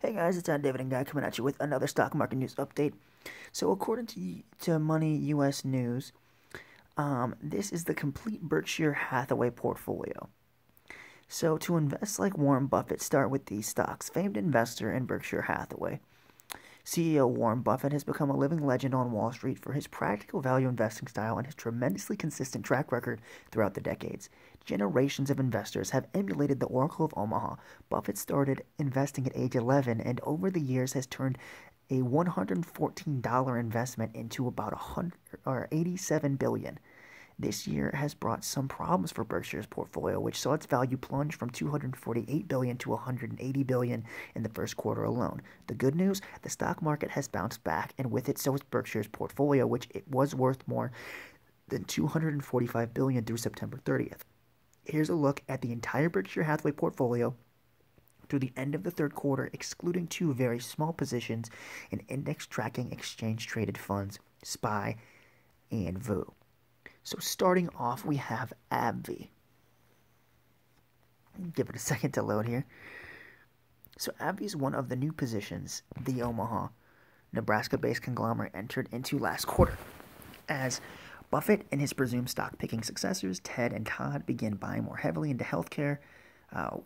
Hey guys, it's our Dividend Guy coming at you with another stock market news update. So according to Money U.S. News, this is the complete Berkshire Hathaway portfolio. So to invest like Warren Buffett, start with these stocks. Famed investor in Berkshire Hathaway, CEO Warren Buffett has become a living legend on Wall Street for his practical value investing style and his tremendously consistent track record throughout the decades. Generations of investors have emulated the Oracle of Omaha. Buffett started investing at age 11 and over the years has turned a $114 investment into about $87 billion. This year has brought some problems for Berkshire's portfolio, which saw its value plunge from $248 billion to $180 billion in the first quarter alone. The good news, the stock market has bounced back, and with it so is Berkshire's portfolio, which it was worth more than $245 billion through September 30th. Here's a look at the entire Berkshire Hathaway portfolio through the end of the third quarter, excluding two very small positions in index tracking exchange-traded funds, SPY and VU. So starting off, we have AbbVie. Give it a second to load here. So AbbVie is one of the new positions the Omaha, Nebraska-based conglomerate entered into last quarter as Buffett and his presumed stock-picking successors, Ted and Todd, began buying more heavily into healthcare.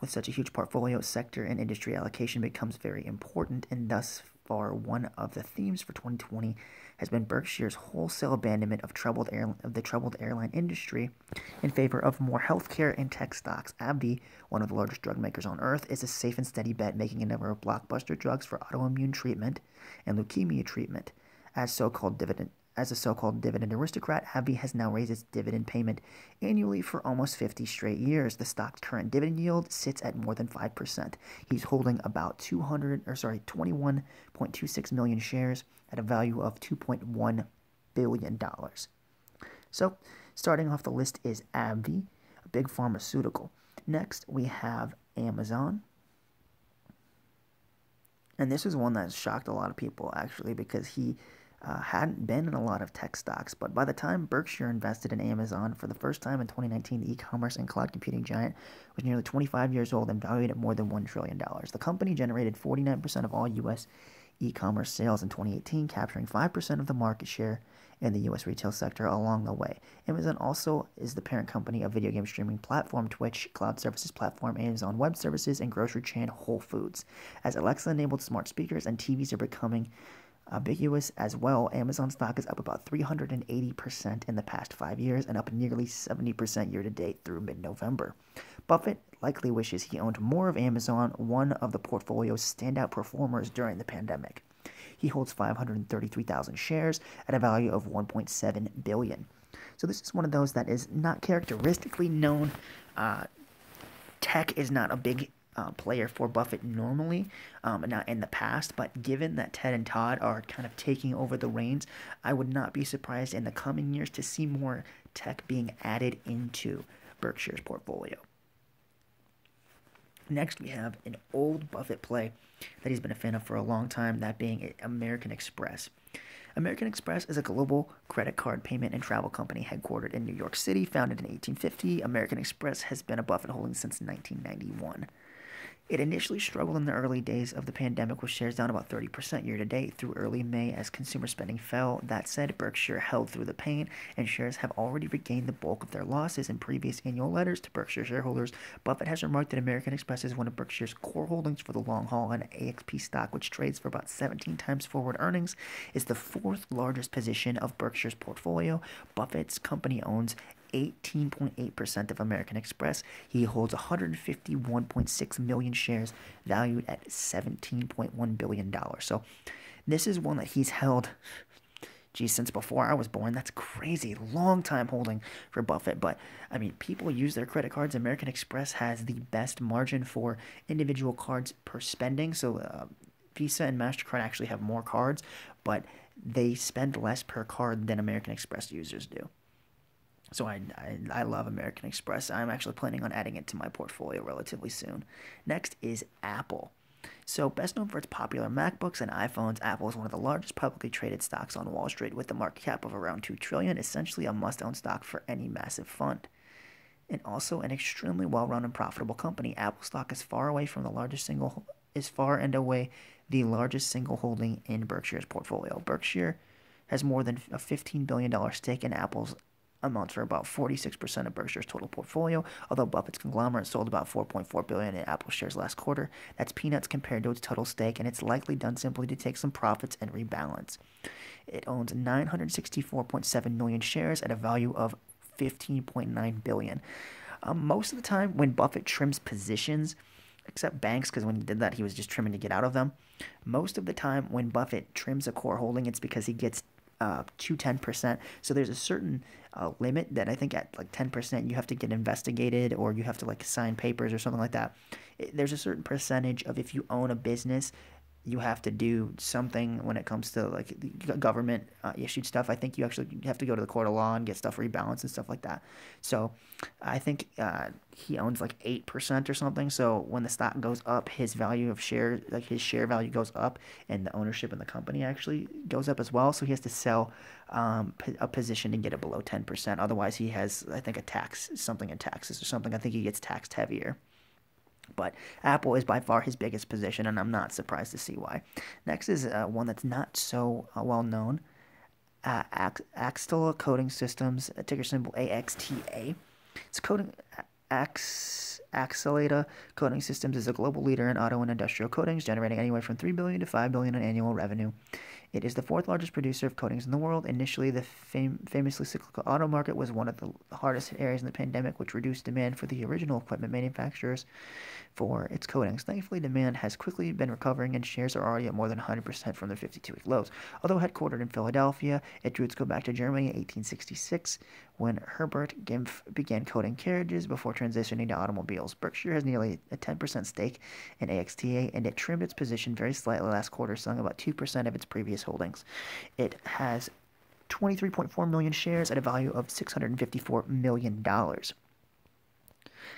With such a huge portfolio, sector and industry allocation becomes very important, and thus far one of the themes for 2020 has been Berkshire's wholesale abandonment of the troubled airline industry in favor of more healthcare and tech stocks. AbbVie, one of the largest drug makers on earth, is a safe and steady bet, making a number of blockbuster drugs for autoimmune treatment and leukemia treatment. As a so-called dividend aristocrat, AbbVie has now raised its dividend payment annually for almost 50 straight years. The stock's current dividend yield sits at more than 5%. He's holding about 21.26 million shares at a value of $2.1 billion. So, starting off the list is AbbVie, a big pharmaceutical. Next, we have Amazon. And this is one that shocked a lot of people, actually, because he hadn't been in a lot of tech stocks, but by the time Berkshire invested in Amazon for the first time in 2019, the e-commerce and cloud computing giant was nearly 25 years old and valued at more than $1 trillion. The company generated 49% of all U.S. e-commerce sales in 2018, capturing 5% of the market share in the U.S. retail sector along the way. Amazon also is the parent company of video game streaming platform Twitch, cloud services platform Amazon Web Services, and grocery chain Whole Foods. As Alexa-enabled smart speakers and TVs are becoming ambiguous as well, Amazon stock is up about 380% in the past 5 years and up nearly 70% year-to-date through mid-November. Buffett likely wishes he owned more of Amazon, one of the portfolio's standout performers during the pandemic. He holds 533,000 shares at a value of $1.7 billion. So this is one of those that is not characteristically known. Tech is not a big player for Buffett normally, not in the past, but given that Ted and Todd are kind of taking over the reins, I would not be surprised in the coming years to see more tech being added into Berkshire's portfolio. Next, we have an old Buffett play that he's been a fan of for a long time, that being American Express. American Express is a global credit card payment and travel company headquartered in New York City, founded in 1850. American Express has been a Buffett holding since 1991. It initially struggled in the early days of the pandemic with shares down about 30% year-to-date through early May as consumer spending fell. That said, Berkshire held through the pain, and shares have already regained the bulk of their losses. In previous annual letters to Berkshire shareholders, Buffett has remarked that American Express is one of Berkshire's core holdings for the long haul, and AXP stock, which trades for about 17 times forward earnings, is the fourth largest position of Berkshire's portfolio. Buffett's company owns 18.8% of American Express. He holds 151.6 million shares valued at $17.1 billion. So this is one that he's held, geez, since before I was born. That's crazy. Long time holding for Buffett. But, I mean, people use their credit cards. American Express has the best margin for individual cards per spending. So Visa and MasterCard actually have more cards, but they spend less per card than American Express users do. So I love American Express. I'm actually planning on adding it to my portfolio relatively soon. Next is Apple. So best known for its popular MacBooks and iPhones, Apple is one of the largest publicly traded stocks on Wall Street with a market cap of around $2 trillion, essentially a must-own stock for any massive fund. And also an extremely well-run and profitable company, Apple stock is far away from the largest single is far and away the largest single holding in Berkshire's portfolio. Berkshire has more than a $15 billion stake in Apple's amounts for about 46% of Berkshire's total portfolio, although Buffett's conglomerate sold about $4.4 billion in Apple shares last quarter. That's peanuts compared to its total stake, and it's likely done simply to take some profits and rebalance. It owns 964.7 million shares at a value of $15.9 billion. Most of the time when Buffett trims positions, except banks, because when he did that, he was just trimming to get out of them. Most of the time when Buffett trims a core holding, it's because he gets to 10%. So there's a certain limit that I think at like 10% you have to get investigated, or you have to like sign papers or something like that. There's a certain percentage of, if you own a business, you have to do something when it comes to like government issued stuff. I think you actually have to go to the court of law and get stuff rebalanced and stuff like that. So I think he owns like 8% or something. So when the stock goes up, his value of shares, like his share value goes up, and the ownership in the company actually goes up as well. So he has to sell a position to get it below 10%. Otherwise, he has, I think, a tax, something in taxes or something. I think he gets taxed heavier. But Apple is by far his biggest position, and I'm not surprised to see why. Next is one that's not so well known, Axalta Coating Systems, ticker symbol AXTA. It's Axalta Coating Systems is a global leader in auto and industrial coatings, generating anywhere from $3 billion to $5 billion in annual revenue. It is the fourth largest producer of coatings in the world. Initially, the famously cyclical auto market was one of the hardest areas in the pandemic, which reduced demand for the original equipment manufacturers for its coatings. Thankfully, demand has quickly been recovering, and shares are already at more than 100% from their 52-week lows. Although headquartered in Philadelphia, it drew its go back to Germany in 1866 when Herbert Gimpf began coating carriages before transitioning to automobiles. Berkshire has nearly a 10% stake in AXTA, and it trimmed its position very slightly last quarter, selling about 2% of its previous holdings. It has 23.4 million shares at a value of $654 million.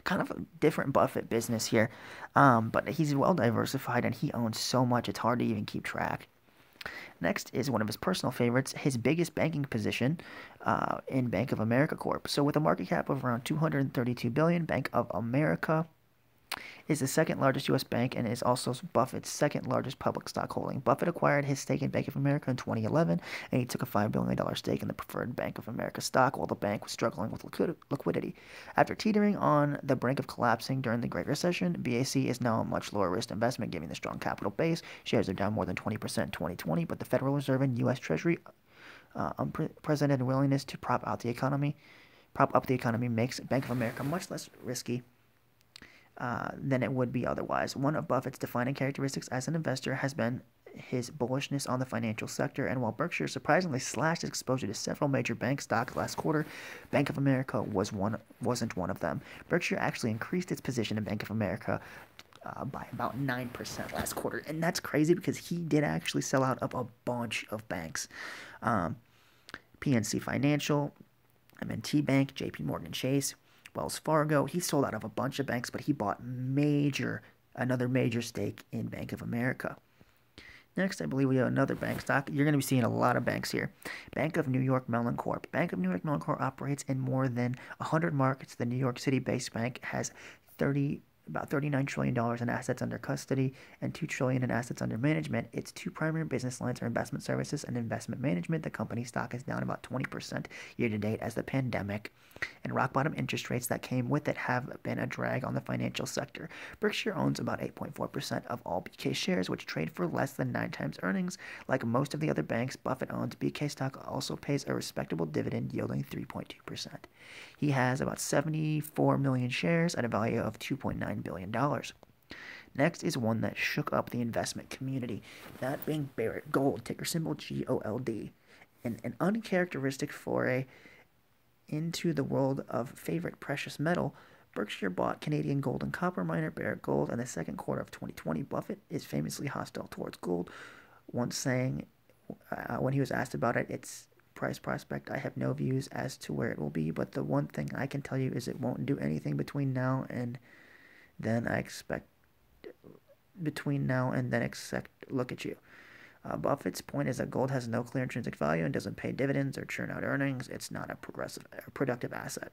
Kind of a different Buffett business here, but he's well diversified and he owns so much it's hard to even keep track. Next is one of his personal favorites, his biggest banking position in Bank of America Corp. So with a market cap of around $232 billion, Bank of America is the second largest U.S. bank and is also Buffett's second largest public stock holding. Buffett acquired his stake in Bank of America in 2011, and he took a $5 billion stake in the preferred Bank of America stock while the bank was struggling with liquidity. After teetering on the brink of collapsing during the Great Recession, BAC is now a much lower risk investment, given the strong capital base. Shares are down more than 20% in 2020, but the Federal Reserve and U.S. Treasury unprecedented willingness to prop up the economy makes Bank of America much less risky than it would be otherwise. One of Buffett's defining characteristics as an investor has been his bullishness on the financial sector, and while Berkshire surprisingly slashed its exposure to several major bank stocks last quarter, Bank of America wasn't one of them. Berkshire actually increased its position in Bank of America by about 9% last quarter, and that's crazy because he did actually sell out of a bunch of banks. PNC Financial, M&T Bank, JPMorgan Chase, Wells Fargo. He sold out of a bunch of banks, but he bought another major stake in Bank of America. Next, I believe we have another bank stock. You're going to be seeing a lot of banks here. Bank of New York Mellon Corp. Bank of New York Mellon Corp operates in more than 100 markets. The New York City-based bank has about $39 trillion in assets under custody and $2 trillion in assets under management. Its two primary business lines are investment services and investment management. The company's stock is down about 20% year-to-date as the pandemic and rock-bottom interest rates that came with it have been a drag on the financial sector. Berkshire owns about 8.4% of all BK shares, which trade for less than 9 times earnings. Like most of the other banks Buffett owns, BK stock also pays a respectable dividend yielding 3.2%. He has about 74 million shares at a value of $2.9 billion. Next is one that shook up the investment community, that being Barrick Gold, ticker symbol GOLD, an uncharacteristic foray into the world of favorite precious metal. Berkshire bought Canadian gold and copper miner Barrick Gold in the second quarter of 2020. Buffett is famously hostile towards gold, once saying when he was asked about its price prospect, "I have no views as to where it will be, but the one thing I can tell you is it won't do anything between now and then, look at you." Buffett's point is that gold has no clear intrinsic value and doesn't pay dividends or churn out earnings. It's not a productive asset.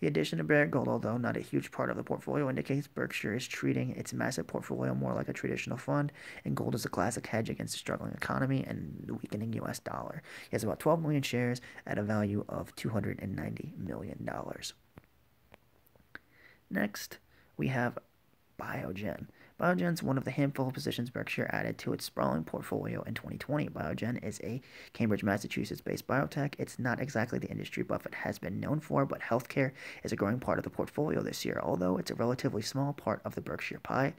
The addition of Barrick Gold, although not a huge part of the portfolio, indicates Berkshire is treating its massive portfolio more like a traditional fund, and gold is a classic hedge against a struggling economy and the weakening U.S. dollar. He has about 12 million shares at a value of $290 million. Next, we have Biogen. Biogen is one of the handful of positions Berkshire added to its sprawling portfolio in 2020. Biogen is a Cambridge, Massachusetts-based biotech. It's not exactly the industry Buffett has been known for, but healthcare is a growing part of the portfolio this year. Although it's a relatively small part of the Berkshire pie,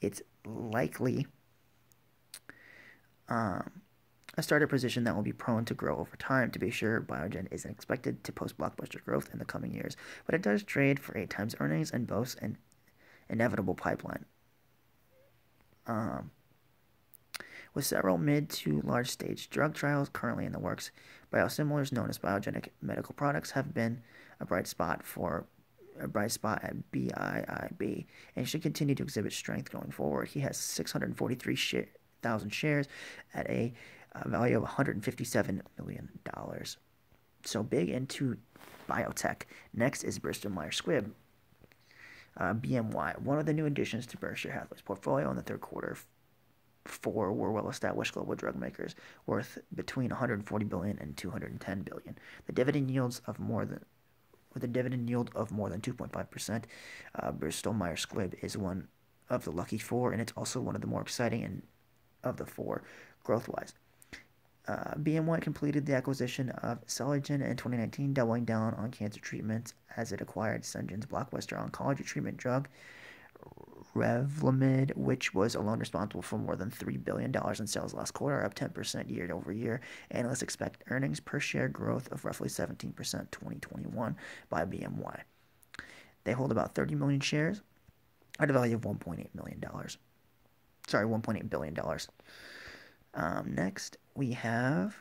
it's likely a starter position that will be prone to grow over time. To be sure, Biogen isn't expected to post blockbuster growth in the coming years, but it does trade for 8 times earnings and boasts an inevitable pipeline. With several mid to large stage drug trials currently in the works, biosimilars known as biogenic medical products have been a bright spot at BIIB and should continue to exhibit strength going forward. He has 643,000 shares at a value of $157 million. So big into biotech. Next is Bristol Myers Squibb. BMY. One of the new additions to Berkshire Hathaway's portfolio in the third quarter, four were well-established global drug makers worth between $140 billion and $210 billion. With a dividend yield of more than 2.5%, Bristol Myers Squibb is one of the lucky four, and it's also one of the more exciting of the four growth-wise. BMY completed the acquisition of Celgene in 2019, doubling down on cancer treatments as it acquired Celgene's blockbuster oncology treatment drug, Revlimid, which was alone responsible for more than $3 billion in sales last quarter, up 10% year over year. Analysts expect earnings per share growth of roughly 17% in 2021 by BMY. They hold about 30 million shares at a value of $1.8 billion. Next, we have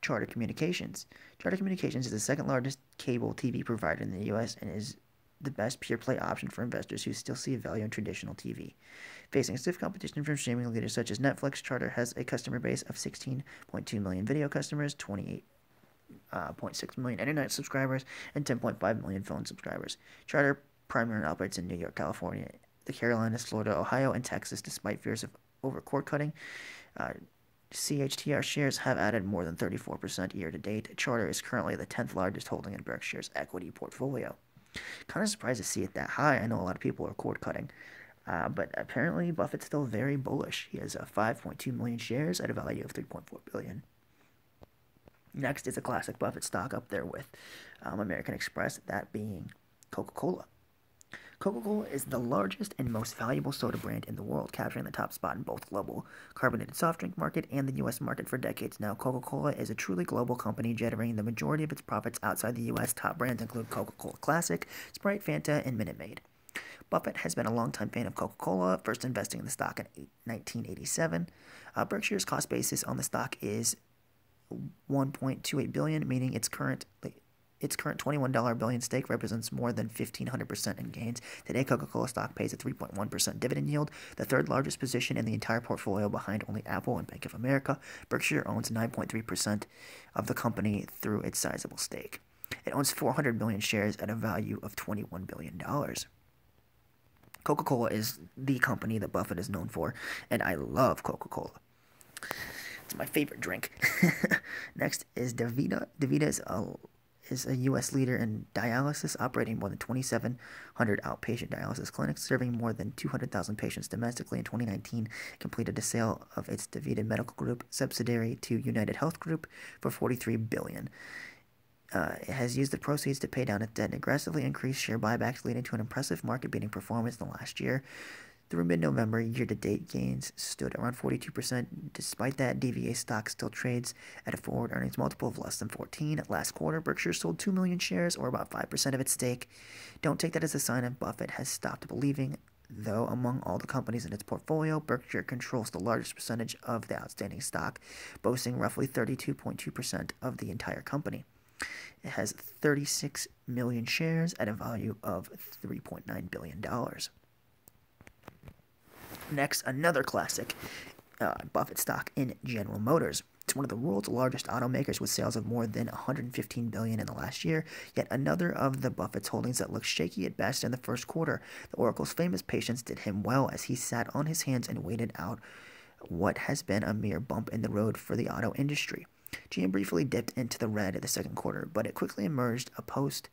Charter Communications. Charter Communications is the second largest cable TV provider in the U.S. and is the best pure-play option for investors who still see value in traditional TV. Facing stiff competition from streaming leaders such as Netflix, Charter has a customer base of 16.2 million video customers, 28.6 million internet subscribers, and 10.5 million phone subscribers. Charter primarily operates in New York, California, the Carolinas, Florida, Ohio, and Texas, despite fears of over cord cutting. CHTR shares have added more than 34% year-to-date. Charter is currently the 10th largest holding in Berkshire's equity portfolio. Kind of surprised to see it that high. I know a lot of people are cord-cutting, but apparently Buffett's still very bullish. He has 5.2 million shares at a value of $3.4 billion. Next is a classic Buffett stock up there with American Express, that being Coca-Cola. Coca-Cola is the largest and most valuable soda brand in the world, capturing the top spot in both global carbonated soft drink market and the U.S. market for decades now. Coca-Cola is a truly global company, generating the majority of its profits outside the U.S. Top brands include Coca-Cola Classic, Sprite, Fanta, and Minute Maid. Buffett has been a longtime fan of Coca-Cola, first investing in the stock in 1987. Berkshire's cost basis on the stock is $1.28 billion, meaning its current $21 billion stake represents more than 1,500% in gains. Today, Coca-Cola stock pays a 3.1% dividend yield, the third largest position in the entire portfolio behind only Apple and Bank of America. Berkshire owns 9.3% of the company through its sizable stake. It owns 400 million shares at a value of $21 billion. Coca-Cola is the company that Buffett is known for, and I love Coca-Cola. It's my favorite drink. Next is DaVita. DaVita is a U.S. leader in dialysis, operating more than 2,700 outpatient dialysis clinics, serving more than 200,000 patients domestically. In 2019, completed a sale of its DaVita Medical Group subsidiary to United Health Group for $43 billion. It has used the proceeds to pay down its debt and aggressively increase share buybacks, leading to an impressive market-beating performance in the last year. Through mid-November, year-to-date gains stood around 42%. Despite that, DVA stock still trades at a forward earnings multiple of less than 14. Last quarter, Berkshire sold 2 million shares, or about 5% of its stake. Don't take that as a sign that Buffett has stopped believing, though. Among all the companies in its portfolio, Berkshire controls the largest percentage of the outstanding stock, boasting roughly 32.2% of the entire company. It has 36 million shares at a value of $3.9 billion. Next, another classic Buffett stock in General Motors. It's one of the world's largest automakers with sales of more than $115 billion in the last year, yet another of the Buffett's holdings that looked shaky at best in the first quarter. The Oracle's famous patience did him well as he sat on his hands and waited out what has been a mere bump in the road for the auto industry. GM briefly dipped into the red in the second quarter, but it quickly emerged to post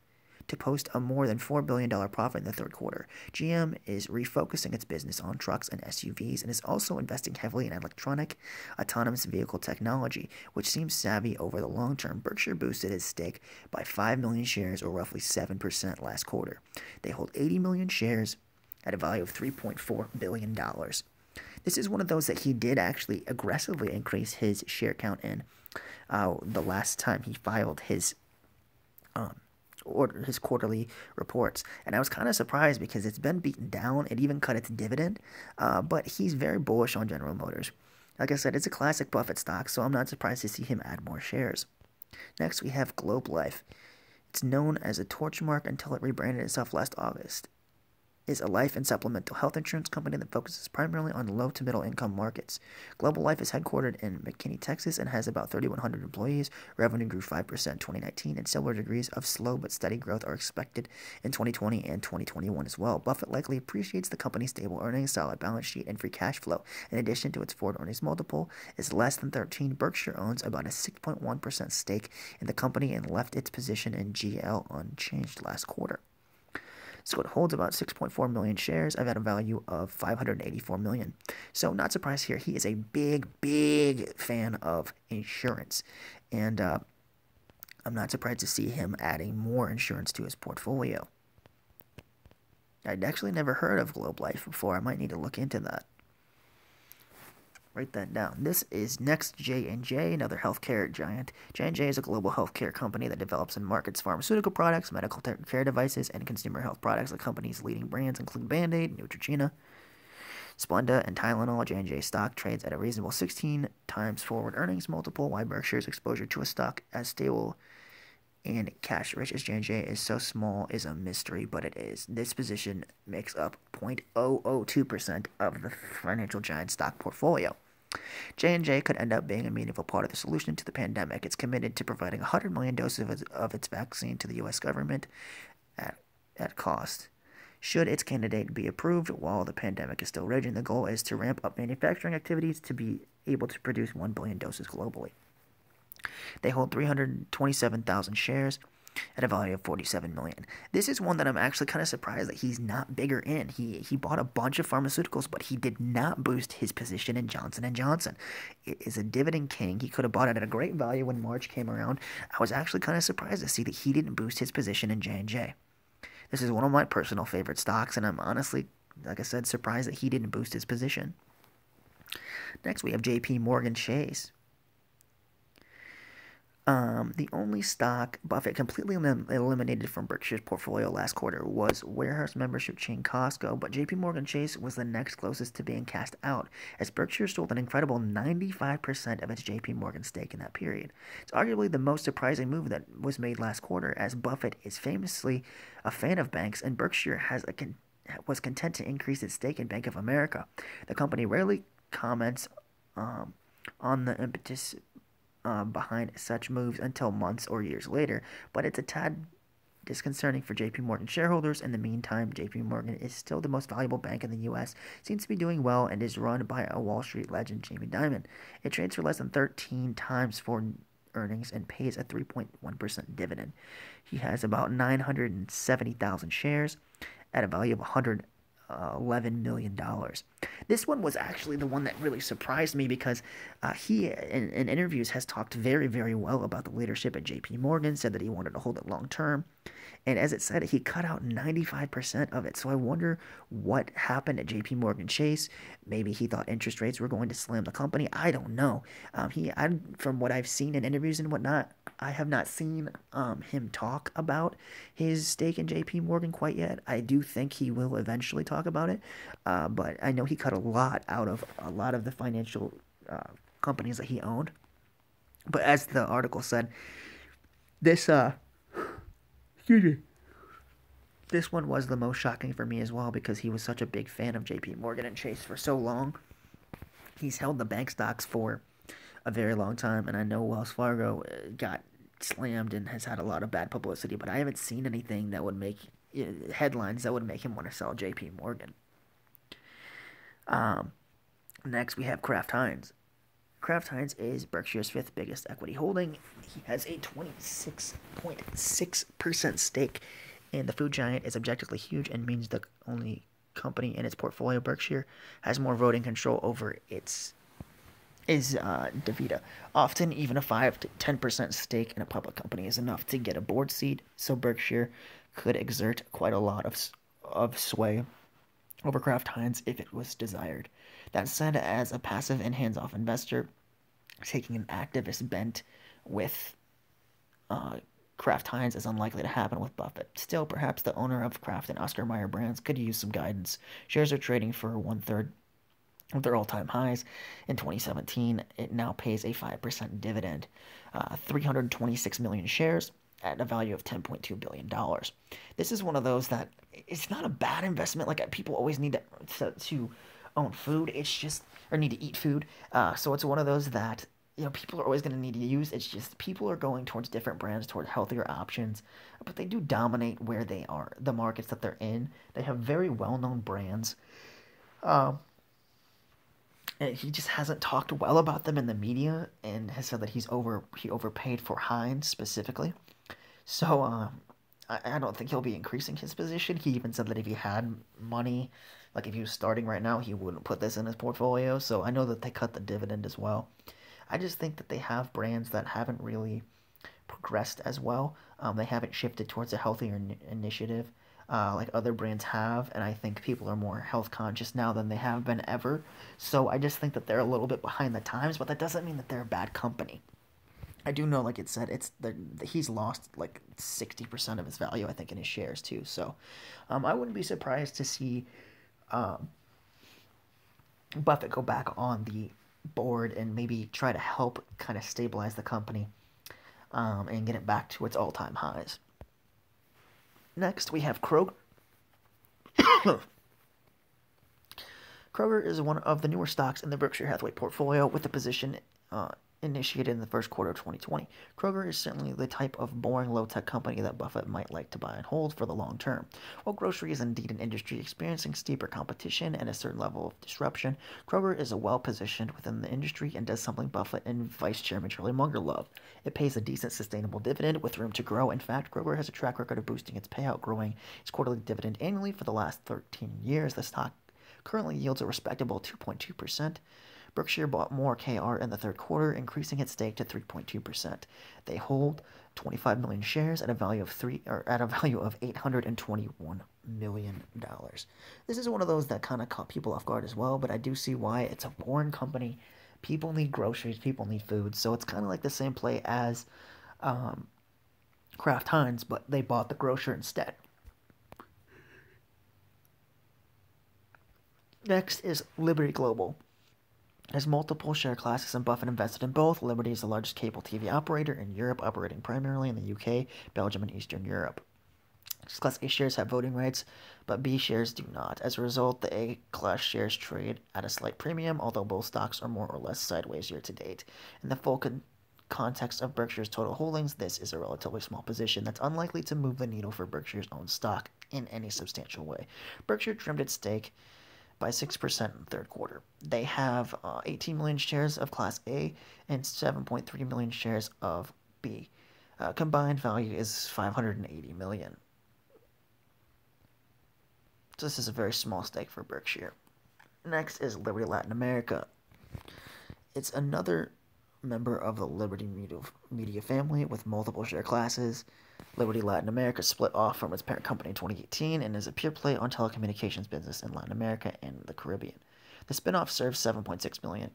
a more than $4 billion profit in the third quarter. GM is refocusing its business on trucks and SUVs and is also investing heavily in electronic autonomous vehicle technology, which seems savvy over the long term. Berkshire boosted its stake by 5 million shares, or roughly 7% last quarter. They hold 80 million shares at a value of $3.4 billion. This is one of those that he did actually aggressively increase his share count in. The last time he filed his quarterly reports, and I was kind of surprised because it's been beaten down. It even cut its dividend, but he's very bullish on General Motors. Like I said, it's a classic Buffett stock, so I'm not surprised to see him add more shares. Next, we have Globe Life. It's known as a Torchmark until it rebranded itself last August. Is a life and supplemental health insurance company that focuses primarily on low to middle income markets. Global Life is headquartered in McKinney, Texas, and has about 3,100 employees. Revenue grew 5% in 2019, and similar degrees of slow but steady growth are expected in 2020 and 2021 as well. Buffett likely appreciates the company's stable earnings, solid balance sheet, and free cash flow. In addition to its forward earnings multiple is less than 13, Berkshire owns about a 6.1% stake in the company and left its position in GL unchanged last quarter. So it holds about 6.4 million shares at a value of $584 million. So not surprised here, he is a big, big fan of insurance. And I'm not surprised to see him adding more insurance to his portfolio. I'd actually never heard of Globe Life before. I might need to look into that. Write that down. This is next J&J, another healthcare giant. J&J is a global healthcare company that develops and markets pharmaceutical products, medical care devices, and consumer health products. The company's leading brands include Band-Aid, Neutrogena, Splenda, and Tylenol. J&J stock trades at a reasonable 16 times forward earnings multiple. Why Berkshire's exposure to a stock as stable and cash-rich as J&J is so small is a mystery, but it is. This position makes up 0.002% of the financial giant stock portfolio. J&J could end up being a meaningful part of the solution to the pandemic. It's committed to providing 100 million doses of its vaccine to the U.S. government at cost. Should its candidate be approved while the pandemic is still raging, the goal is to ramp up manufacturing activities to be able to produce 1 billion doses globally. They hold 327,000 shares at a value of $47 million. This is one that I'm actually kind of surprised that he's not bigger in. He bought a bunch of pharmaceuticals, but he did not boost his position in Johnson & Johnson. It is a dividend king. He could have bought it at a great value when March came around. I was actually kind of surprised to see that he didn't boost his position in J&J. This is one of my personal favorite stocks, and I'm honestly, like I said, surprised that he didn't boost his position. Next, we have JPMorgan Chase. The only stock Buffett completely eliminated from Berkshire's portfolio last quarter was warehouse membership chain Costco, but JPMorgan Chase was the next closest to being cast out, as Berkshire sold an incredible 95% of its JPMorgan stake in that period. It's arguably the most surprising move that was made last quarter, as Buffett is famously a fan of banks, and Berkshire was content to increase its stake in Bank of America. The company rarely comments on the impetus behind such moves until months or years later, but it's a tad disconcerting for JP Morgan shareholders. In the meantime, JP Morgan is still the most valuable bank in the U.S., seems to be doing well, and is run by a Wall Street legend, Jamie Dimon. It trades for less than 13 times forward earnings and pays a 3.1% dividend. He has about 970,000 shares at a value of $11 million. This one was actually the one that really surprised me, because he, in interviews, has talked very, very well about the leadership at JP Morgan, said that he wanted to hold it long term. And as it said, he cut out 95% of it. So I wonder what happened at JP Morgan Chase. Maybe he thought interest rates were going to slam the company. I don't know. From what I've seen in interviews and whatnot, I have not seen him talk about his stake in JP Morgan quite yet. I do think he will eventually talk about it, but I know he cut a lot out of a lot of the financial companies that he owned. But as the article said, this one was the most shocking for me as well, because he was such a big fan of JP Morgan and Chase for so long. He's held the bank stocks for a very long time, and I know Wells Fargo got slammed and has had a lot of bad publicity, but I haven't seen anything that would make headlines that would make him want to sell JPMorgan. Next, we have Kraft Heinz. Kraft Heinz is Berkshire's fifth biggest equity holding. He has a 26.6% stake, and the food giant is objectively huge and means the only company in its portfolio, Berkshire, has more voting control over its DaVita. Often, even a 5 to 10% stake in a public company is enough to get a board seat, so Berkshire could exert quite a lot of sway over Kraft Heinz if it was desired. That said, as a passive and hands-off investor, taking an activist bent with Kraft Heinz is unlikely to happen with Buffett. Still, perhaps the owner of Kraft and Oscar Mayer brands could use some guidance. Shares are trading for one-third of their all-time highs. In 2017, it now pays a 5% dividend, 326 million shares at a value of $10.2 billion. This is one of those that it's not a bad investment. Like, people always need to own food. It's just, or need to eat food. So it's one of those that, you know, people are always going to need to use. It's just people are going towards different brands, towards healthier options, but they do dominate where they are, the markets that they're in. They have very well-known brands. And he just hasn't talked well about them in the media and has said that he overpaid for Heinz specifically. So I don't think he'll be increasing his position. He even said that if he had money, like if he was starting right now, he wouldn't put this in his portfolio. So I know that they cut the dividend as well. I just think that they have brands that haven't really progressed as well. They haven't shifted towards a healthier initiative like other brands have, and I think people are more health conscious now than they have been ever. So I just think that they're a little bit behind the times, but that doesn't mean that they're a bad company. I do know, like it said, it's he's lost like 60% of his value, I think, in his shares too. So I wouldn't be surprised to see Buffett go back on the board and maybe try to help kind of stabilize the company and get it back to its all-time highs. Next, we have Kroger. Kroger is one of the newer stocks in the Berkshire Hathaway portfolio, with the position initiated in the first quarter of 2020. Kroger is certainly the type of boring low-tech company that Buffett might like to buy and hold for the long term. While grocery is indeed an industry experiencing steeper competition and a certain level of disruption, Kroger is well-positioned within the industry and does something Buffett and Vice Chairman Charlie Munger love. It pays a decent sustainable dividend with room to grow. In fact, Kroger has a track record of boosting its payout, growing its quarterly dividend annually for the last 13 years. The stock currently yields a respectable 2.2%. Berkshire bought more KR in the third quarter, increasing its stake to 3.2%. They hold 25 million shares at a value of $821 million. This is one of those that kind of caught people off guard as well, but I do see why. It's a boring company. People need groceries. People need food. So it's kind of like the same play as Kraft Heinz, but they bought the grocer instead. Next is Liberty Global. There's multiple share classes, and Buffett invested in both. Liberty is the largest cable TV operator in Europe, operating primarily in the UK, Belgium, and Eastern Europe. Class A shares have voting rights, but B shares do not. As a result, the A class shares trade at a slight premium, although both stocks are more or less sideways year to date. In the full context of Berkshire's total holdings, this is a relatively small position that's unlikely to move the needle for Berkshire's own stock in any substantial way. Berkshire trimmed its stake by 6% in the third quarter. They have 18 million shares of Class A and 7.3 million shares of B. Combined value is $580 million. So this is a very small stake for Berkshire. Next is Liberty Latin America. It's another member of the Liberty Media family with multiple share classes. Liberty Latin America split off from its parent company in 2018 and is a pure play on telecommunications business in Latin America and the Caribbean. The spinoff serves 7.6 million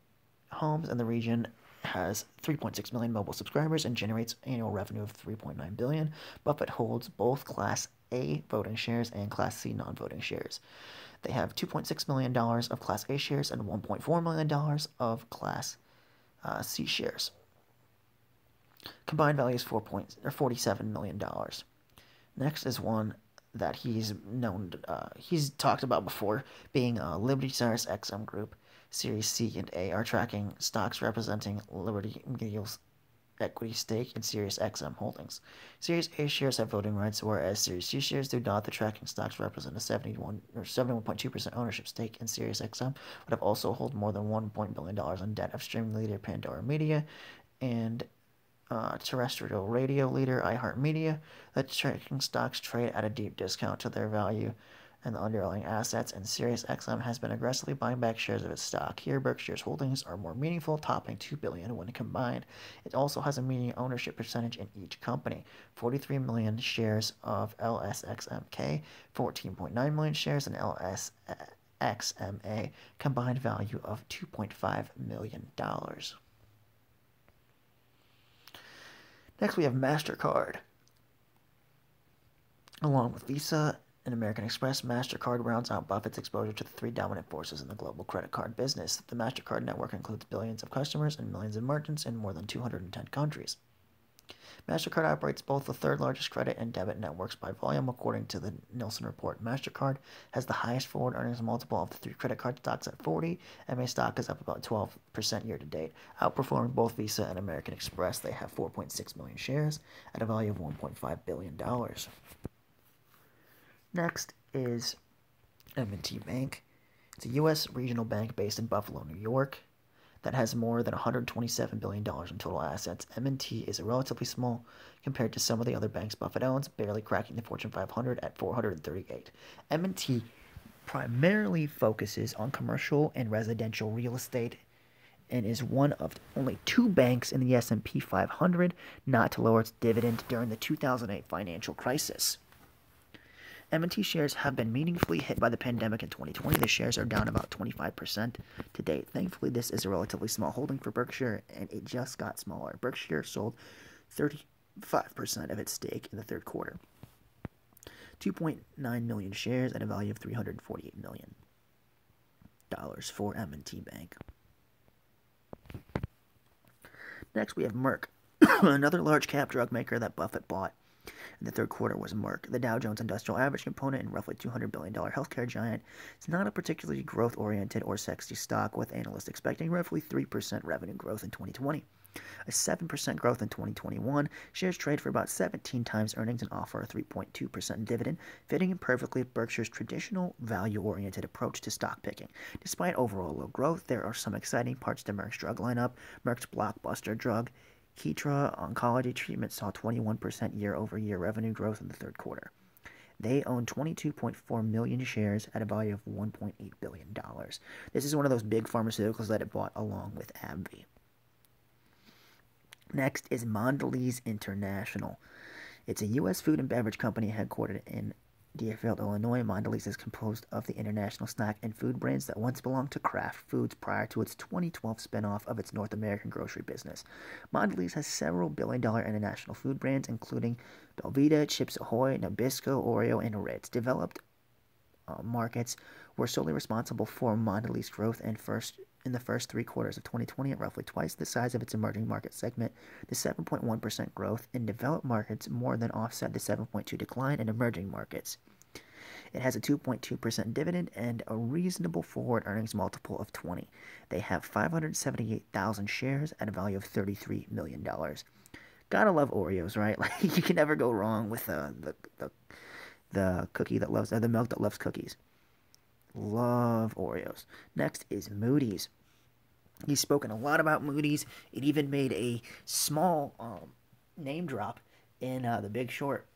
homes in the region, has 3.6 million mobile subscribers, and generates annual revenue of $3.9 billion. Buffett holds both Class A voting shares and Class C non-voting shares. They have $2.6 million of Class A shares and $1.4 million of Class C shares. Combined value is $47 million. Next is one that he's talked about before, being Liberty SiriusXM Group. Series C and A are tracking stocks representing Liberty McGill's equity stake in SiriusXM Holdings. Series A shares have voting rights, whereas Series C shares do not. The tracking stocks represent a 71.2% ownership stake in SiriusXM, but have also hold more than $1 billion in debt of streaming leader Pandora Media and terrestrial radio leader iHeartMedia. The tracking stocks trade at a deep discount to their value and the underlying assets, and SiriusXM has been aggressively buying back shares of its stock. Here, Berkshire's holdings are more meaningful, topping $2 billion when combined. It also has a median ownership percentage in each company, 43 million shares of LSXMK, 14.9 million shares in LSXMA, combined value of $2.5 million. Next, we have MasterCard. Along with Visa in American Express, MasterCard rounds out Buffett's exposure to the three dominant forces in the global credit card business. The MasterCard network includes billions of customers and millions of merchants in more than 210 countries. MasterCard operates both the third largest credit and debit networks by volume, according to the Nielsen report. MasterCard has the highest forward earnings multiple of the three credit card stocks at 40. MA stock is up about 12% year-to-date, outperforming both Visa and American Express. They have 4.6 million shares at a value of $1.5 billion. Next is M&T Bank. It's a U.S. regional bank based in Buffalo, New York, that has more than $127 billion in total assets. M&T is relatively small compared to some of the other banks Buffett owns, barely cracking the Fortune 500 at 438. M&T primarily focuses on commercial and residential real estate and is one of only two banks in the S&P 500 not to lower its dividend during the 2008 financial crisis. M&T shares have been meaningfully hit by the pandemic in 2020. The shares are down about 25% to date. Thankfully, this is a relatively small holding for Berkshire, and it just got smaller. Berkshire sold 35% of its stake in the third quarter, 2.9 million shares at a value of $348 million for M&T Bank. Next, we have Merck, another large-cap drug maker that Buffett bought. In the third quarter was Merck. The Dow Jones Industrial Average component and roughly $200 billion healthcare giant is not a particularly growth-oriented or sexy stock, with analysts expecting roughly 3% revenue growth in 2020, a 7% growth in 2021. Shares trade for about 17 times earnings and offer a 3.2% dividend, fitting in perfectly with Berkshire's traditional value-oriented approach to stock picking. Despite overall low growth, there are some exciting parts to Merck's drug lineup. Merck's blockbuster drug Keytruda oncology treatment saw 21% year-over-year revenue growth in the third quarter. They own 22.4 million shares at a value of $1.8 billion. This is one of those big pharmaceuticals that it bought along with AbbVie. Next is Mondelez International. It's a U.S. food and beverage company headquartered in Deerfield, Illinois. Mondelez is composed of the international snack and food brands that once belonged to Kraft Foods prior to its 2012 spinoff of its North American grocery business. Mondelez has several billion-dollar international food brands, including DaVita, Chips Ahoy, Nabisco, Oreo, and Ritz. Developed markets were solely responsible for Mondelez's growth in the first three quarters of 2020, at roughly twice the size of its emerging market segment. The 7.1% growth in developed markets more than offset the 7.2% decline in emerging markets. It has a 2.2% dividend and a reasonable forward earnings multiple of 20. They have 578,000 shares at a value of $33 million. Gotta love Oreos, right? Like, you can never go wrong with the cookie that loves, the milk that loves cookies. Love Oreos. Next is Moody's. He's spoken a lot about Moody's. It even made a small name drop in The Big Short.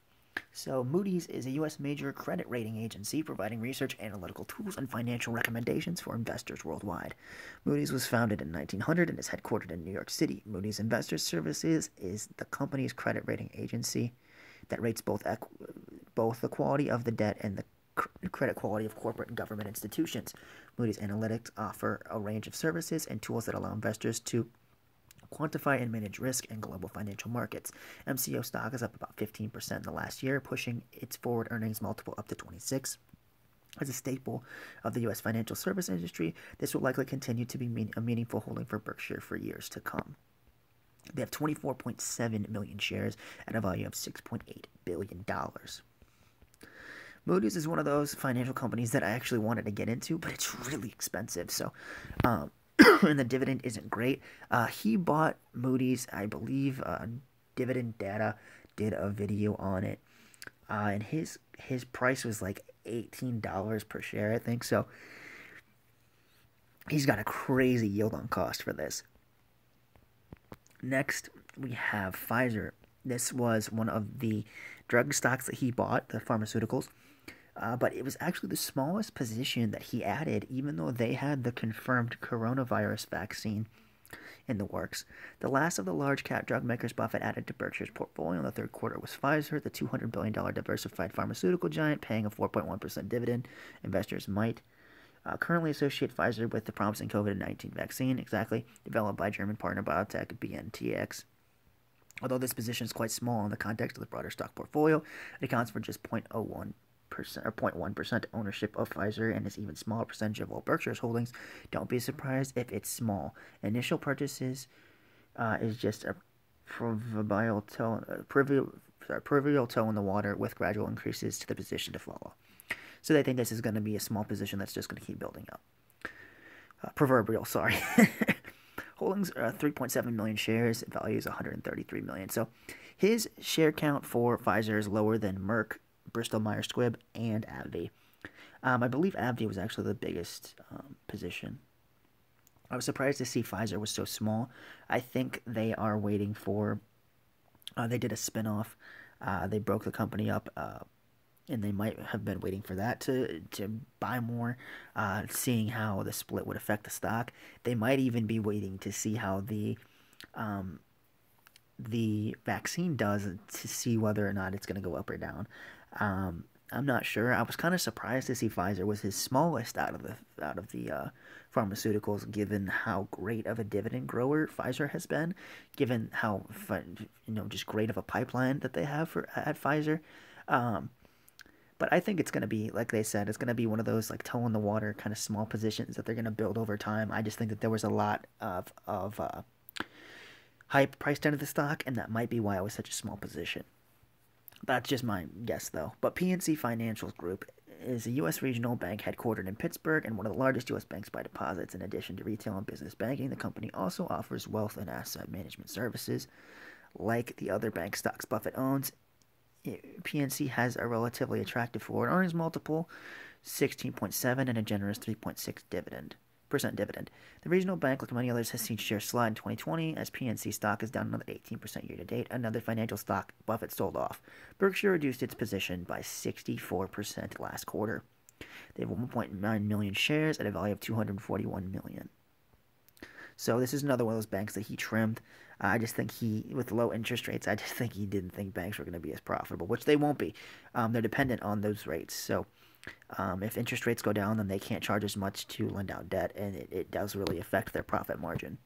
So Moody's is a U.S. major credit rating agency providing research, analytical tools, and financial recommendations for investors worldwide. Moody's was founded in 1900 and is headquartered in New York City. Moody's Investors Services is the company's credit rating agency that rates both the quality of the debt and the credit quality of corporate and government institutions. Moody's Analytics offer a range of services and tools that allow investors to quantify and manage risk in global financial markets. MCO stock is up about 15% in the last year, pushing its forward earnings multiple up to 26. As a staple of the U.S. financial service industry, this will likely continue to be a meaningful holding for Berkshire for years to come. They have 24.7 million shares at a value of $6.8 billion. Moody's is one of those financial companies that I actually wanted to get into, but it's really expensive. So, and the dividend isn't great. He bought Moody's, I believe. Dividend Data did a video on it, and his price was like $18 per share, I think. So he's got a crazy yield on cost for this. Next, we have Pfizer. This was one of the drug stocks that he bought, the pharmaceuticals, but it was actually the smallest position that he added, even though they had the confirmed coronavirus vaccine in the works. The last of the large cap drug makers Buffett added to Berkshire's portfolio in the third quarter was Pfizer, the $200 billion diversified pharmaceutical giant paying a 4.1% dividend. Investors might currently associate Pfizer with the promising COVID-19 vaccine, developed by German partner biotech BNTX. Although this position is quite small in the context of the broader stock portfolio, it accounts for just 0.01% or 0.1% ownership of Pfizer and is even smaller percentage of all Berkshire's holdings. Don't be surprised if it's small. Initial purchases is just a proverbial toe in the water with gradual increases to the position to follow. So they think this is going to be a small position that's just going to keep building up. Holdings are 3.7 million shares. Value is $133 million. So his share count for Pfizer is lower than Merck, Bristol Myers Squibb, and AbbVie. I believe AbbVie was actually the biggest position. I was surprised to see Pfizer was so small. I think they are waiting for they did a spinoff. They broke the company up. And they might have been waiting for that to buy more, seeing how the split would affect the stock. They might even be waiting to see how the vaccine does to see whether or not it's going to go up or down. I'm not sure. I was kind of surprised to see Pfizer was his smallest out of the pharmaceuticals, given how great of a dividend grower Pfizer has been, given how just great of a pipeline that they have at Pfizer. But I think it's going to be, like they said, it's going to be one of those like toe in the water kind of small positions that they're going to build over time. I just think that there was a lot of hype priced into the stock, and that might be why it was such a small position. That's just my guess, though. But PNC Financial Group is a U.S. regional bank headquartered in Pittsburgh and one of the largest U.S. banks by deposits. In addition to retail and business banking, the company also offers wealth and asset management services. Like the other bank stocks Buffett owns, PNC has a relatively attractive forward earnings multiple, 16.7, and a generous 3.6% dividend. The regional bank, like many others, has seen shares slide in 2020 as PNC stock is down another 18% year to date. Another financial stock Buffett sold off. Berkshire reduced its position by 64% last quarter. They have 1.9 million shares at a value of $241 million. So this is another one of those banks that he trimmed. I just think with low interest rates, I just think he didn't think banks were going to be as profitable, which they won't be. They're dependent on those rates. So if interest rates go down, then they can't charge as much to lend out debt, and it does really affect their profit margin.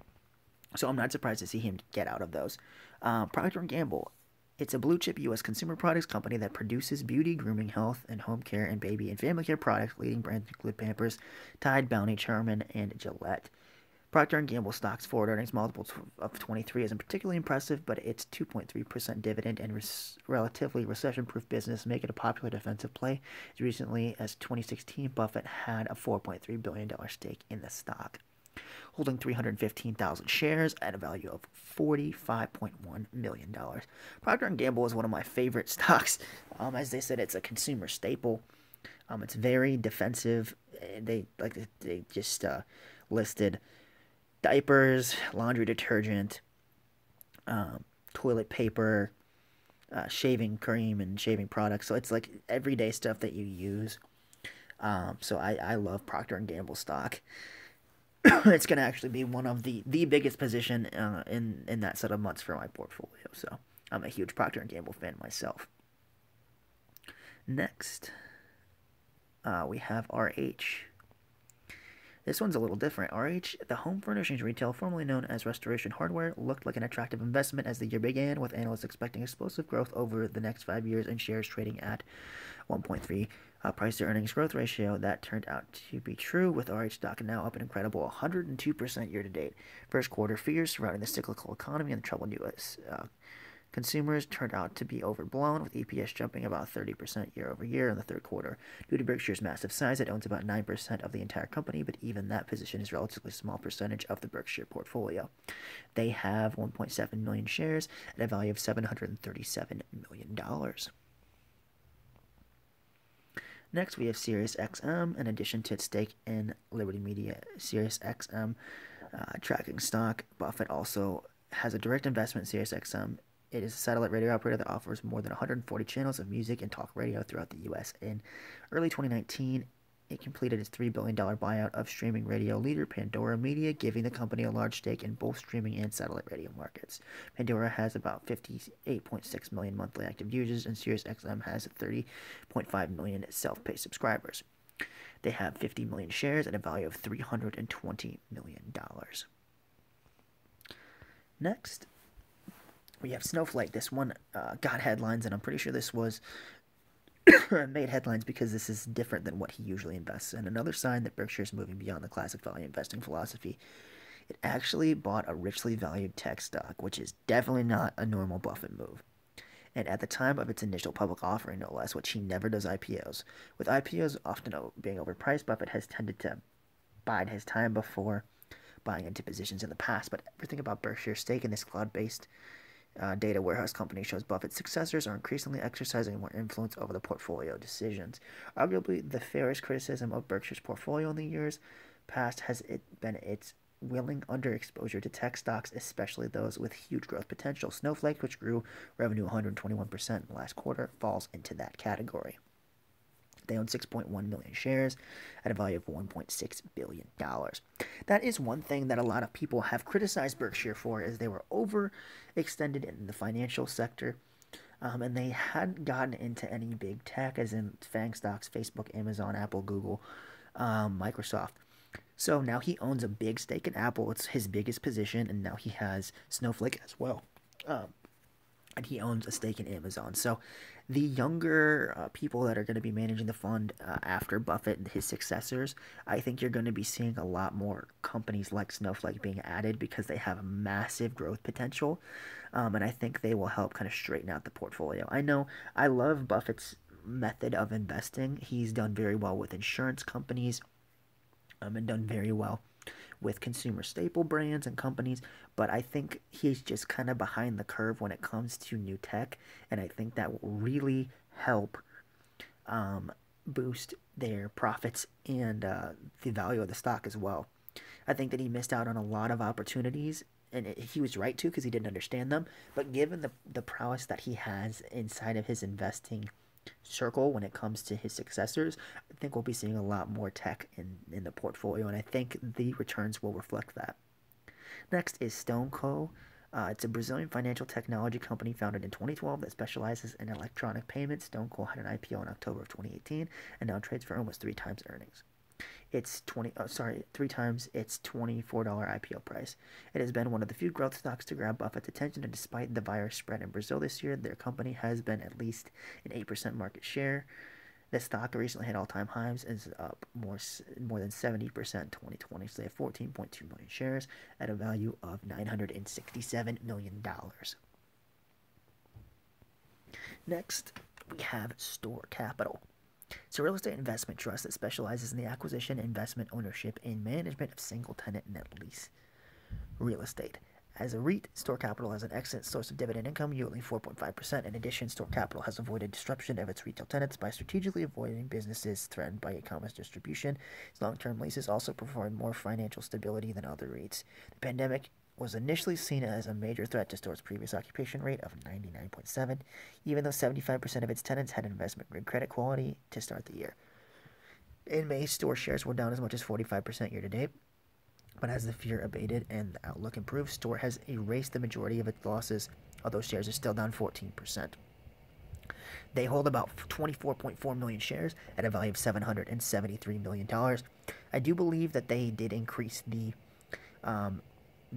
So I'm not surprised to see him get out of those. Procter & Gamble. It's a blue-chip U.S. consumer products company that produces beauty, grooming, health, and home care, and baby and family care products. Leading brands include Pampers, Tide, Bounty, Charmin, and Gillette. Procter & Gamble stock's forward earnings multiple of 23 isn't particularly impressive, but its 2.3% dividend and relatively recession-proof business make it a popular defensive play. As recently as 2016, Buffett had a $4.3 billion stake in the stock, holding 315,000 shares at a value of $45.1 million. Procter & Gamble is one of my favorite stocks. As they said, it's a consumer staple. It's very defensive. They just listed diapers, laundry detergent, toilet paper, shaving cream, and shaving products. So it's like everyday stuff that you use. So I love Procter & Gamble stock. It's going to actually be one of the biggest position in that set of months for my portfolio. So I'm a huge Procter & Gamble fan myself. Next, we have RH. This one's a little different. RH, the home furnishings retail formerly known as Restoration Hardware, looked like an attractive investment as the year began, with analysts expecting explosive growth over the next 5 years and shares trading at 1.3 price-to-earnings growth ratio. That turned out to be true, with RH stock now up an incredible 102% year-to-date. First quarter fears surrounding the cyclical economy and the troubled U.S. consumers turned out to be overblown, with EPS jumping about 30% year over year in the third quarter. Due to Berkshire's massive size, it owns about 9% of the entire company, but even that position is a relatively small percentage of the Berkshire portfolio. They have 1.7 million shares at a value of $737 million. Next, we have SiriusXM. In addition to its stake in Liberty Media, SiriusXM tracking stock, Buffett also has a direct investment in SiriusXM. It is a satellite radio operator that offers more than 140 channels of music and talk radio throughout the U.S. In early 2019, it completed its $3 billion buyout of streaming radio leader Pandora Media, giving the company a large stake in both streaming and satellite radio markets. Pandora has about 58.6 million monthly active users, and SiriusXM has 30.5 million self-pay subscribers. They have 50 million shares at a value of $320 million. Next, we have Snowflake. This one got headlines, and I'm pretty sure this was made headlines because this is different than what he usually invests in. Another sign that Berkshire is moving beyond the classic value investing philosophy. It actually bought a richly valued tech stock, which is definitely not a normal Buffett move. And at the time of its initial public offering, no less, which he never does IPOs. With IPOs often being overpriced, Buffett has tended to bide his time before buying into positions in the past. But everything about Berkshire's stake in this cloud-based data warehouse company shows Buffett's successors are increasingly exercising more influence over the portfolio decisions. Arguably, the fairest criticism of Berkshire's portfolio in the years past has been its willing underexposure to tech stocks, especially those with huge growth potential. Snowflake, which grew revenue 121% in the last quarter, falls into that category. They own 6.1 million shares at a value of $1.6 billion. That is one thing that a lot of people have criticized Berkshire for, is they were overextended in the financial sector, and they hadn't gotten into any big tech, as in FANG stocks, Facebook, Amazon, Apple, Google, Microsoft. So now he owns a big stake in Apple. It's his biggest position, and now he has Snowflake as well. And he owns a stake in Amazon. So the younger people that are going to be managing the fund after Buffett and his successors, I think you're going to be seeing a lot more companies like Snowflake being added because they have massive growth potential, and I think they will help kind of straighten out the portfolio. I know I love Buffett's method of investing. He's done very well with insurance companies and done very well with consumer staple brands and companies, but I think he's just kind of behind the curve when it comes to new tech, and I think that will really help boost their profits and the value of the stock as well. I think that he missed out on a lot of opportunities, and he was right to, because he didn't understand them, but given the prowess that he has inside of his investing circle when it comes to his successors, I think we'll be seeing a lot more tech in the portfolio, and I think the returns will reflect that. Next is StoneCo. It's a Brazilian financial technology company founded in 2012 that specializes in electronic payments. StoneCo had an IPO in October of 2018 and now trades for almost three times earnings. It's three times its $24 IPO price. It has been one of the few growth stocks to grab Buffett's attention, and despite the virus spread in Brazil this year, their company has been at least an 8% market share. The stock recently hit all-time highs and is up more than 70% in 2020, so they have 14.2 million shares at a value of $967 million. Next, we have Store Capital. It's a real estate investment trust that specializes in the acquisition, investment, ownership, and management of single-tenant net lease real estate. As a REIT, Store Capital has an excellent source of dividend income, yielding 4.5%. In addition, Store Capital has avoided disruption of its retail tenants by strategically avoiding businesses threatened by e-commerce distribution. Its long-term leases also provide more financial stability than other REITs. The pandemic was initially seen as a major threat to Store's previous occupation rate of 99.7, even though 75% of its tenants had investment-grade credit quality to start the year. In May, Store shares were down as much as 45% year-to-date, but as the fear abated and the outlook improved, Store has erased the majority of its losses, although shares are still down 14%. They hold about 24.4 million shares at a value of $773 million. I do believe that they did increase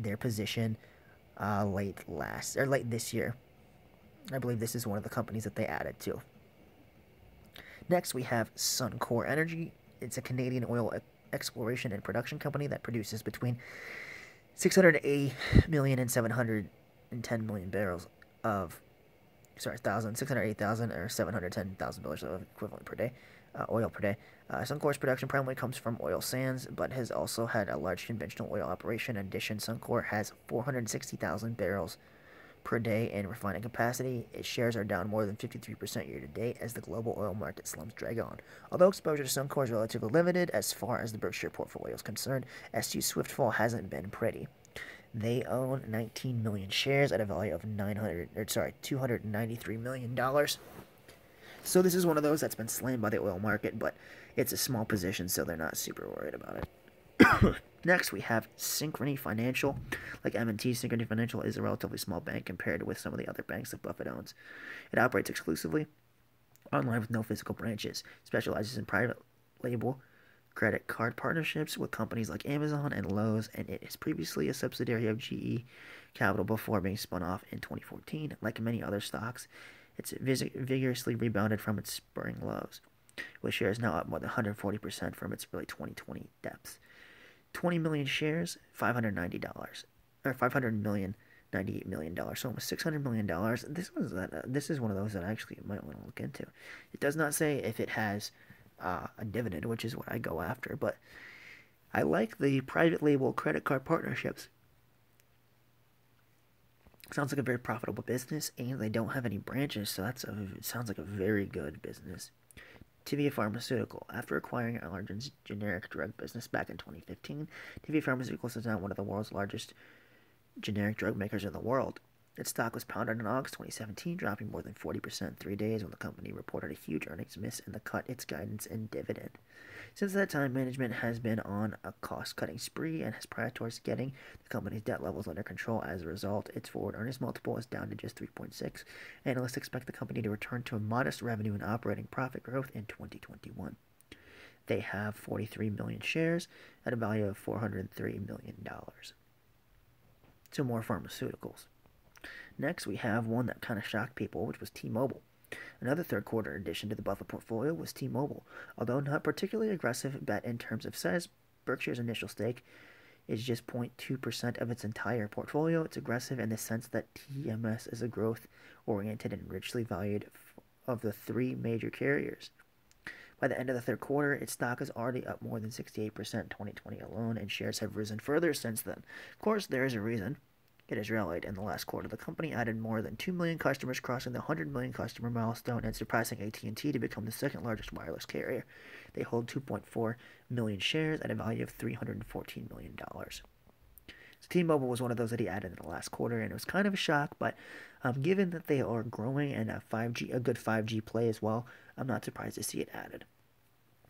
their position late this year. I believe this is one of the companies that they added to. Next, we have Suncor Energy. It's a Canadian oil exploration and production company that produces between 680 million and 710 million barrels of, sorry, 1,000, 608,000 or 710,000 barrels of equivalent per day, oil per day. Suncor's production primarily comes from oil sands, but has also had a large conventional oil operation. In addition, Suncor has 460,000 barrels per day in refining capacity. Its shares are down more than 53% year-to-date as the global oil market slumps drag on. Although exposure to Suncor is relatively limited as far as the Berkshire portfolio is concerned, SU's swift fall hasn't been pretty. They own 19 million shares at a value of $293 million. So this is one of those that's been slammed by the oil market, but it's a small position, so they're not super worried about it. Next, we have Synchrony Financial. Like M&T, Synchrony Financial is a relatively small bank compared with some of the other banks that Buffett owns. It operates exclusively online with no physical branches, specializes in private label credit card partnerships with companies like Amazon and Lowe's, and it is previously a subsidiary of GE Capital before being spun off in 2014. Like many other stocks, it's vigorously rebounded from its spring lows, with shares now up more than 140% from its early 2020 depths. 20 million shares, $98 million, so almost $600 million. This is one of those that I actually might want to look into. It does not say if it has a dividend, which is what I go after, but I like the private label credit card partnerships. Sounds like a very profitable business, and they don't have any branches, so it sounds like a very good business. TVA Pharmaceutical. After acquiring Allergan's generic drug business back in 2015, TVA Pharmaceuticals is now one of the world's largest generic drug makers in the world. Its stock was pounded in August 2017, dropping more than 40% in 3 days when the company reported a huge earnings miss and cut its guidance and dividend. Since that time, management has been on a cost-cutting spree and has prioritized getting the company's debt levels under control. As a result, its forward earnings multiple is down to just 3.6. Analysts expect the company to return to a modest revenue and operating profit growth in 2021. They have 43 million shares at a value of $403 million. Two more pharmaceuticals. Next, we have one that kind of shocked people, which was T-Mobile. Another third-quarter addition to the Buffett portfolio was T-Mobile. Although not particularly aggressive bet in terms of size, Berkshire's initial stake is just 0.2% of its entire portfolio. It's aggressive in the sense that TMS is a growth-oriented and richly valued of the three major carriers. By the end of the third quarter, its stock is already up more than 68% in 2020 alone, and shares have risen further since then. Of course, there is a reason. It has rallied in the last quarter. The company added more than 2 million customers, crossing the 100 million customer milestone and surpassing AT&T to become the second largest wireless carrier. They hold 2.4 million shares at a value of $314 million. So T-Mobile was one of those that he added in the last quarter, and it was kind of a shock, but given that they are growing and a good 5G play as well, I'm not surprised to see it added.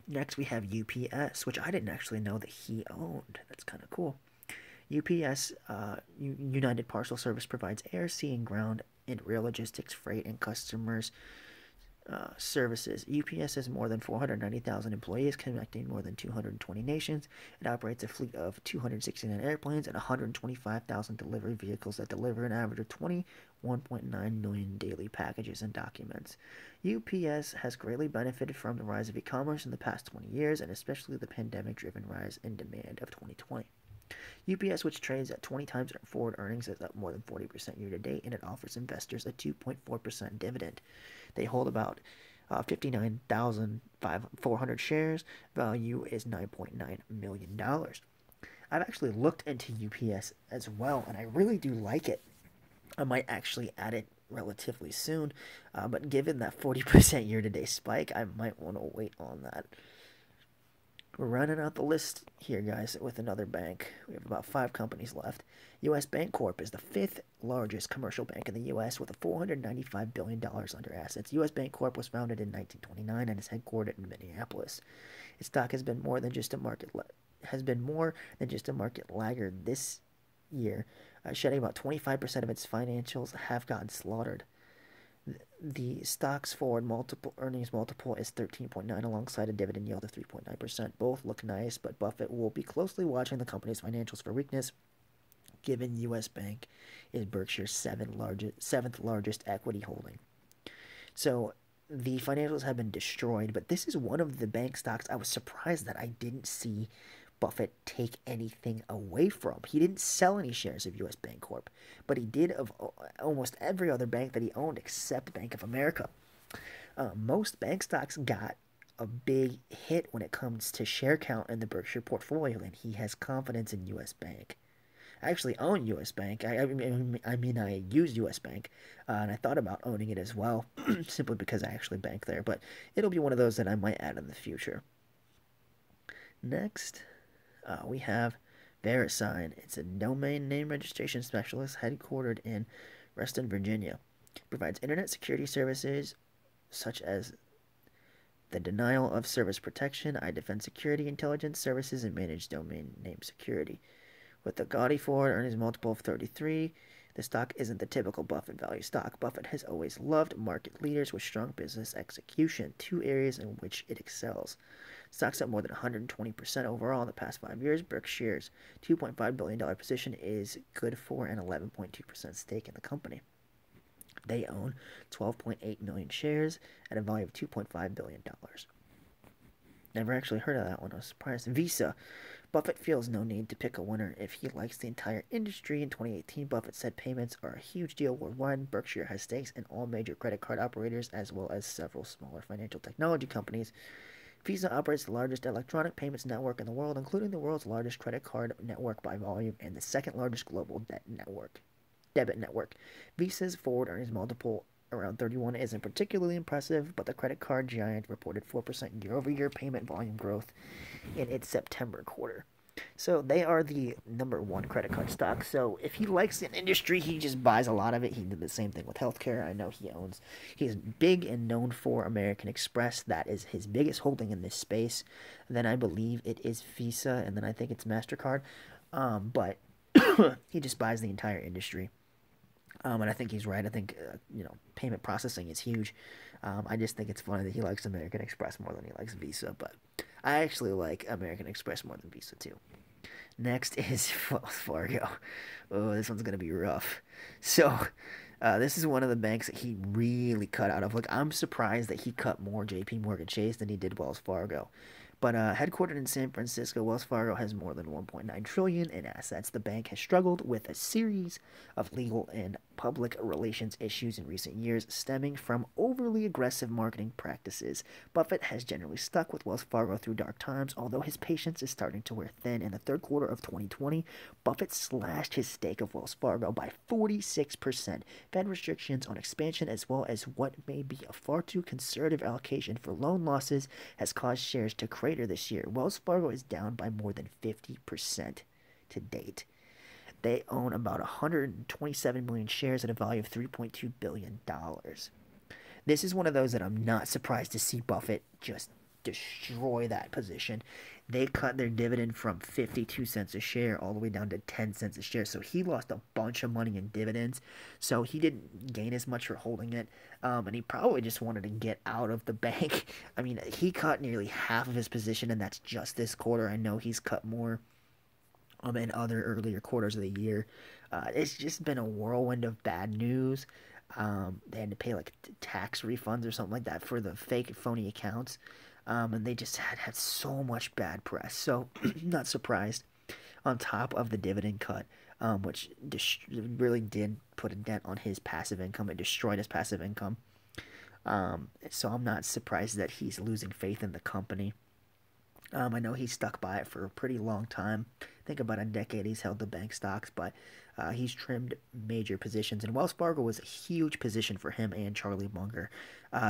Next, we have UPS, which I didn't actually know that he owned. That's kind of cool. UPS, United Parcel Service, provides air, sea, and ground and rail logistics, freight, and customers services. UPS has more than 490,000 employees, connecting more than 220 nations. It operates a fleet of 269 airplanes and 125,000 delivery vehicles that deliver an average of 21.9 million daily packages and documents. UPS has greatly benefited from the rise of e-commerce in the past 20 years, and especially the pandemic-driven rise in demand of 2020. UPS, which trades at 20 times forward earnings, is up more than 40% year-to-date, and it offers investors a 2.4% dividend. They hold about 59,400 shares. Value is $9.9 million. I've actually looked into UPS as well, and I really do like it. I might actually add it relatively soon, but given that 40% year-to-date spike, I might want to wait on that. We're running out the list here, guys, with another bank. We have about 5 companies left. U.S. Bancorp is the 5th largest commercial bank in the U.S. with a $495 billion under assets. U.S. Bancorp was founded in 1929 and is headquartered in Minneapolis. Its stock has been more than just a market laggard this year, shedding about 25% of its financials have gotten slaughtered. The stock's forward earnings multiple is 13.9 alongside a dividend yield of 3.9%. Both look nice, but Buffett will be closely watching the company's financials for weakness, given U.S. Bank is Berkshire's 7th largest equity holding. So the financials have been destroyed, but this is one of the bank stocks I was surprised that I didn't see Buffett take anything away from. He didn't sell any shares of U.S. Bancorp, but he did of almost every other bank that he owned except Bank of America. Most bank stocks got a big hit when it comes to share count in the Berkshire portfolio, and he has confidence in U.S. Bank. I actually own U.S. Bank. I use U.S. Bank, and I thought about owning it as well, simply because I actually bank there. But it'll be one of those that I might add in the future. Next, we have VeriSign. It's a domain name registration specialist headquartered in Reston, Virginia. It provides internet security services such as the denial of service protection, iDefend security intelligence services, and managed domain name security. With a gaudy forward earnings multiple of 33, the stock isn't the typical Buffett value stock. Buffett has always loved market leaders with strong business execution, two areas in which it excels. Stock's up more than 120% overall in the past 5 years. Berkshire's $2.5 billion position is good for an 11.2% stake in the company. They own 12.8 million shares at a value of $2.5 billion. Never actually heard of that one. I was surprised. Visa. Buffett feels no need to pick a winner if he likes the entire industry. In 2018, Buffett said payments are a huge deal worldwide. Berkshire has stakes in all major credit card operators as well as several smaller financial technology companies. Visa operates the largest electronic payments network in the world, including the world's largest credit card network by volume and the second largest global debit network. Visa's forward earnings multiple around 31 isn't particularly impressive, but the credit card giant reported 4% year-over-year payment volume growth in its September quarter. So they are the number one credit card stock. So if he likes an industry, he just buys a lot of it. He did the same thing with healthcare. I know he's big and known for American Express. That is his biggest holding in this space. And then I believe it is Visa, and then I think it's MasterCard. But he just buys the entire industry. And I think he's right. I think, payment processing is huge. I just think it's funny that he likes American Express more than he likes Visa, but I actually like American Express more than Visa, too. Next is Wells Fargo. Oh, this one's going to be rough. So, this is one of the banks that he really cut out of. Like, I'm surprised that he cut more JPMorgan Chase than he did Wells Fargo. But headquartered in San Francisco, Wells Fargo has more than $1.9 trillion in assets. The bank has struggled with a series of legal and public relations issues in recent years stemming from overly aggressive marketing practices. Buffett has generally stuck with Wells Fargo through dark times, although his patience is starting to wear thin. In the third quarter of 2020, Buffett slashed his stake of Wells Fargo by 46%. Fed restrictions on expansion as well as what may be a far too conservative allocation for loan losses has caused shares to crash this year. Wells Fargo is down by more than 50% to date. They own about 127 million shares at a value of $3.2 billion. This is one of those that I'm not surprised to see Buffett just destroy that position. They cut their dividend from 52 cents a share all the way down to 10 cents a share. So he lost a bunch of money in dividends. So he didn't gain as much for holding it. And he probably just wanted to get out of the bank. I mean, he cut nearly half of his position, and that's just this quarter. I know he's cut more in other earlier quarters of the year. It's just been a whirlwind of bad news. They had to pay like tax refunds or something like that for the fake phony accounts. And they just had so much bad press. So, not surprised. On top of the dividend cut, which really did put a dent on his passive income. It destroyed his passive income. So, I'm not surprised that he's losing faith in the company. I know he's stuck by it for a pretty long time. I think about a decade he's held the bank stocks, but he's trimmed major positions. And Wells Fargo was a huge position for him and Charlie Munger.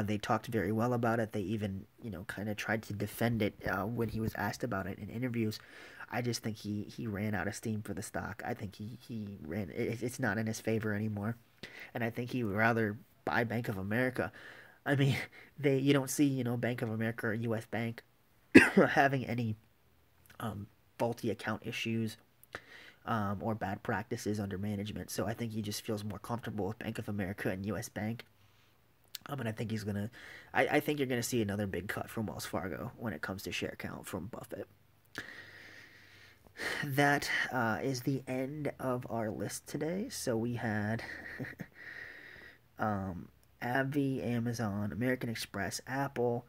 They talked very well about it. They even, kind of tried to defend it when he was asked about it in interviews. I just think he ran out of steam for the stock. I think he ran. It's not in his favor anymore. And I think he would rather buy Bank of America. I mean, you don't see, Bank of America or U.S. Bank having any faulty account issues or bad practices under management. So I think he just feels more comfortable with Bank of America and U.S. Bank. And I think he's going to – I think you're going to see another big cut from Wells Fargo when it comes to share count from Buffett. That is the end of our list today. So we had AbbVie, Amazon, American Express, Apple,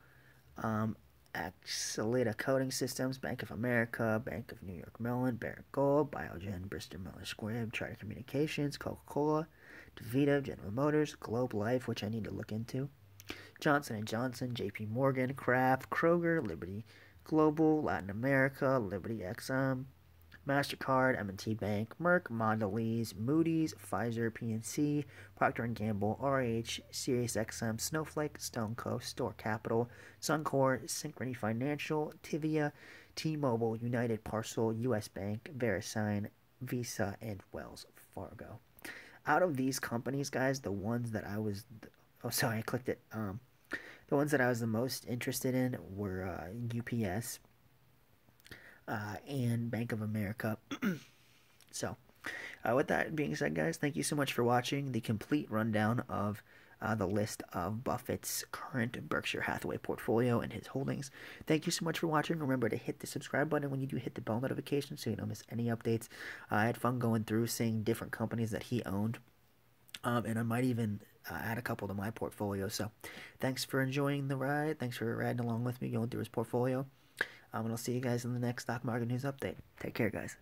Axalta Coating Systems, Bank of America, Bank of New York Mellon, Barrick Gold, Biogen, Bristol Myers Squibb, Charter Communications, Coca-Cola, DaVita, General Motors, Globe Life, which I need to look into, Johnson & Johnson, JPMorgan, Kraft, Kroger, Liberty Global, Latin America, Liberty XM, MasterCard, M&T Bank, Merck, Mondelez, Moody's, Pfizer, PNC, Procter & Gamble, RH, SiriusXM, Snowflake, StoneCo, Store Capital, Suncor, Synchrony Financial, Tivia, T-Mobile, United Parcel, U.S. Bank, VeriSign, Visa, and Wells Fargo. Out of these companies, guys, the ones that I was... the ones that I was the most interested in were UPS and Bank of America. So, with that being said, guys, thank you so much for watching the complete rundown of the list of Buffett's current Berkshire Hathaway portfolio and his holdings. Thank you so much for watching. Remember to hit the subscribe button. When you do, hit the bell notification so you don't miss any updates. I had fun going through, seeing different companies that he owned, and I might even... add a couple to my portfolio. So thanks for enjoying the ride. Thanks for riding along with me, going through his portfolio. And I'll see you guys in the next stock market news update. Take care, guys.